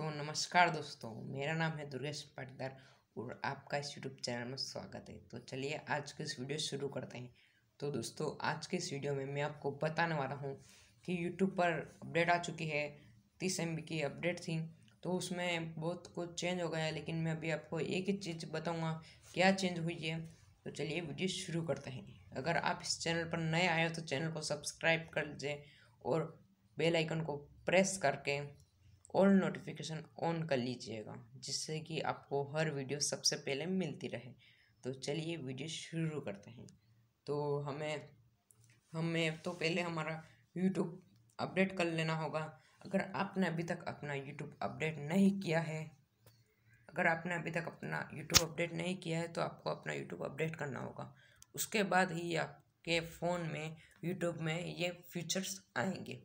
दोस्तों नमस्कार दोस्तों, मेरा नाम है दुर्गेश पाटीदार और आपका इस यूट्यूब चैनल में स्वागत है। तो चलिए आज के इस वीडियो शुरू करते हैं। तो दोस्तों आज के इस वीडियो में मैं आपको बताने वाला हूं कि YouTube पर अपडेट आ चुकी है। 30 MB की अपडेट थी तो उसमें बहुत कुछ चेंज हो गया है, लेकिन मैं अभी आपको एक ही चीज़ बताऊँगा क्या चेंज हुई है। तो चलिए वीडियो शुरू करते हैं। अगर आप इस चैनल पर नए आए हो तो चैनल को सब्सक्राइब कर लीजिए और बेल आइकन को प्रेस करके ऑल नोटिफिकेशन ऑन कर लीजिएगा, जिससे कि आपको हर वीडियो सबसे पहले मिलती रहे। तो चलिए वीडियो शुरू करते हैं। तो हमें तो पहले हमारा YouTube अपडेट कर लेना होगा। अगर आपने अभी तक अपना YouTube अपडेट नहीं किया है तो आपको अपना YouTube अपडेट करना होगा। उसके बाद ही आपके फ़ोन में YouTube में ये फीचर्स आएंगे।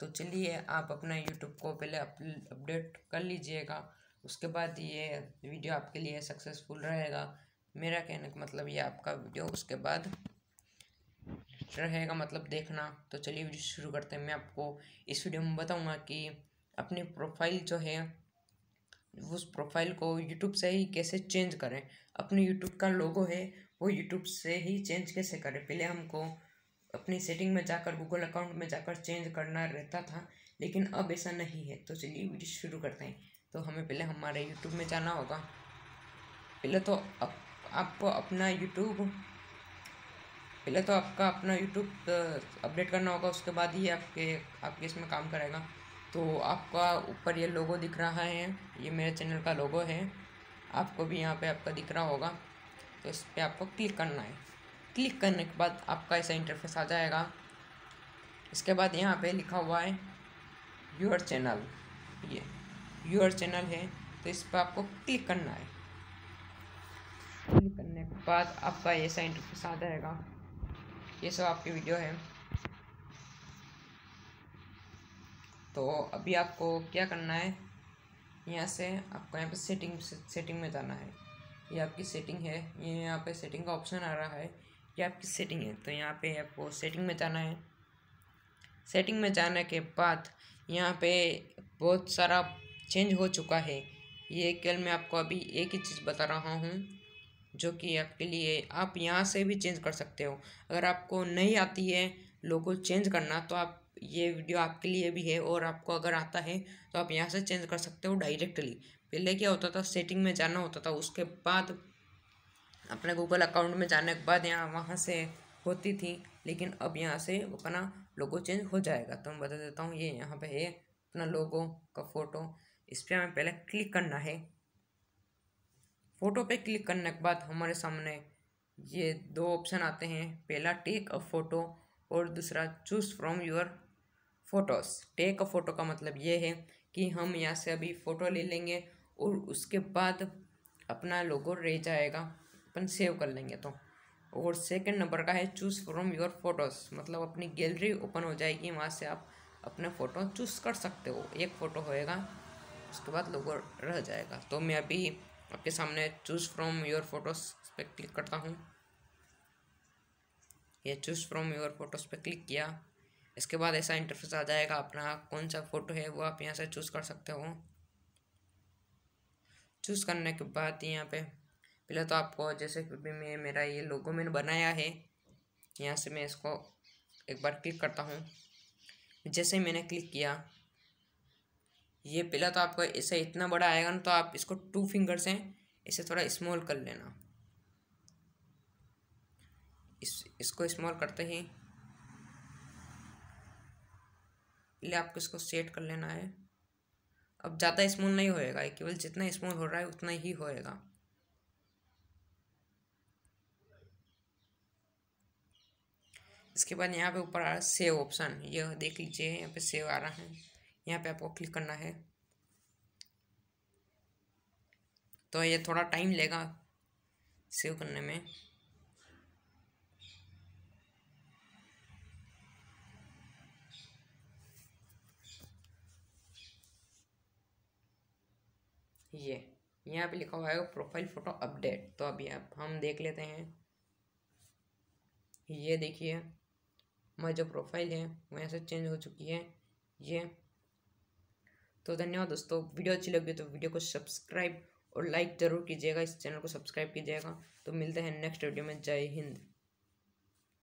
तो चलिए आप अपना YouTube को पहले अपडेट कर लीजिएगा, उसके बाद ये वीडियो आपके लिए सक्सेसफुल रहेगा। मेरा कहने का मतलब ये आपका वीडियो उसके बाद रहेगा, मतलब देखना। तो चलिए वीडियो शुरू करते हैं। मैं आपको इस वीडियो में बताऊंगा कि अपनी प्रोफाइल जो है उस प्रोफाइल को यूट्यूब से ही कैसे चेंज करें। अपने यूट्यूब का लोगो है वो यूट्यूब से ही चेंज कैसे करें। पहले हमको अपनी सेटिंग में जाकर गूगल अकाउंट में जाकर चेंज करना रहता था, लेकिन अब ऐसा नहीं है। तो चलिए वीडियो शुरू करते हैं। तो हमें पहले हमारे यूट्यूब में जाना होगा। पहले तो आपका अपना यूट्यूब अपडेट करना होगा, उसके बाद ही आपके इसमें काम करेगा। तो आपका ऊपर ये लोगो दिख रहा है, ये मेरे चैनल का लोगो है। आपको भी यहाँ पे आपका दिख रहा होगा, तो इस पर आपको क्लिक करना है। क्लिक करने के बाद आपका ऐसा इंटरफेस आ जाएगा। इसके बाद यहाँ पे लिखा हुआ है योर चैनल, ये योर चैनल है। तो इस पर आपको क्लिक करना है। क्लिक करने के बाद आपका ऐसा इंटरफेस आ जाएगा। ये सब आपकी वीडियो है। तो अभी आपको क्या करना है, यहाँ से आपको यहाँ पे सेटिंग में जाना है। ये आपकी सेटिंग है, ये यहाँ पे सेटिंग का ऑप्शन आ रहा है, ये आपकी सेटिंग है। तो यहाँ पे आपको सेटिंग में जाना है। सेटिंग में जाने के बाद यहाँ पे बहुत सारा चेंज हो चुका है। ये केवल मैं आपको अभी एक ही चीज़ बता रहा हूँ जो कि आपके लिए आप यहाँ से भी चेंज कर सकते हो। अगर आपको नहीं आती है लोगो चेंज करना तो आप ये वीडियो आपके लिए भी है, और आपको अगर आता है तो आप यहाँ से चेंज कर सकते हो डायरेक्टली। पहले क्या होता था, सेटिंग में जाना होता था, उसके बाद अपने गूगल अकाउंट में जाने के बाद यहाँ वहाँ से होती थी, लेकिन अब यहाँ से अपना लोगो चेंज हो जाएगा। तो मैं बता देता हूँ, ये यहाँ पे है अपना लोगो का फ़ोटो। इस पर हमें पहले क्लिक करना है। फ़ोटो पे क्लिक करने के बाद हमारे सामने ये दो ऑप्शन आते हैं, पहला टेक अ फ़ोटो और दूसरा choose from your photos. Take a photo का मतलब ये है कि हम यहाँ से अभी फ़ोटो ले लेंगे और उसके बाद अपना लोगो रह जाएगा, अपन सेव कर लेंगे। तो और सेकंड नंबर का है चूज़ फ्रॉम योर फ़ोटोज़, मतलब अपनी गैलरी ओपन हो जाएगी, वहाँ से आप अपने फ़ोटो चूज़ कर सकते हो। एक फ़ोटो होएगा, उसके बाद लोगो रह जाएगा। तो मैं अभी आपके सामने चूज़ फ्रॉम योर फ़ोटोज़ पे क्लिक करता हूँ। ये चूज़ फ्रॉम योर फ़ोटोज़ पे क्लिक किया। इसके बाद ऐसा इंटरफेस आ जाएगा, अपना कौन सा फ़ोटो है वो आप यहाँ से चूज़ कर सकते हो। चूज़ करने के बाद यहाँ पे पहले तो आपको, जैसे कि मैं मेरा ये लोगो मैंने बनाया है, यहाँ से मैं इसको एक बार क्लिक करता हूँ। जैसे मैंने क्लिक किया, ये पहले तो आपको ऐसे इतना बड़ा आएगा ना, तो आप इसको 2 फिंगर से इसे थोड़ा स्मॉल कर लेना। इसको स्मॉल करते ही पहले आपको इसको सेट कर लेना है। अब ज़्यादा स्मॉल नहीं होएगा, केवल जितना स्मॉल हो रहा है उतना ही होएगा। इसके बाद यहाँ पे ऊपर आ रहा है सेव ऑप्शन, ये देख लीजिए यहाँ पे सेव आ रहा है, यहाँ पे आपको क्लिक करना है। तो ये थोड़ा टाइम लेगा सेव करने में। ये यहाँ पे लिखा हुआ है प्रोफाइल फ़ोटो अपडेट। तो अभी आप हम देख लेते हैं। ये देखिए हमारी जो प्रोफाइल है वो यहाँ से चेंज हो चुकी है। ये तो धन्यवाद दोस्तों, वीडियो अच्छी लगी तो वीडियो को सब्सक्राइब और लाइक ज़रूर कीजिएगा, इस चैनल को सब्सक्राइब कीजिएगा। तो मिलते हैं नेक्स्ट वीडियो में। जय हिंद।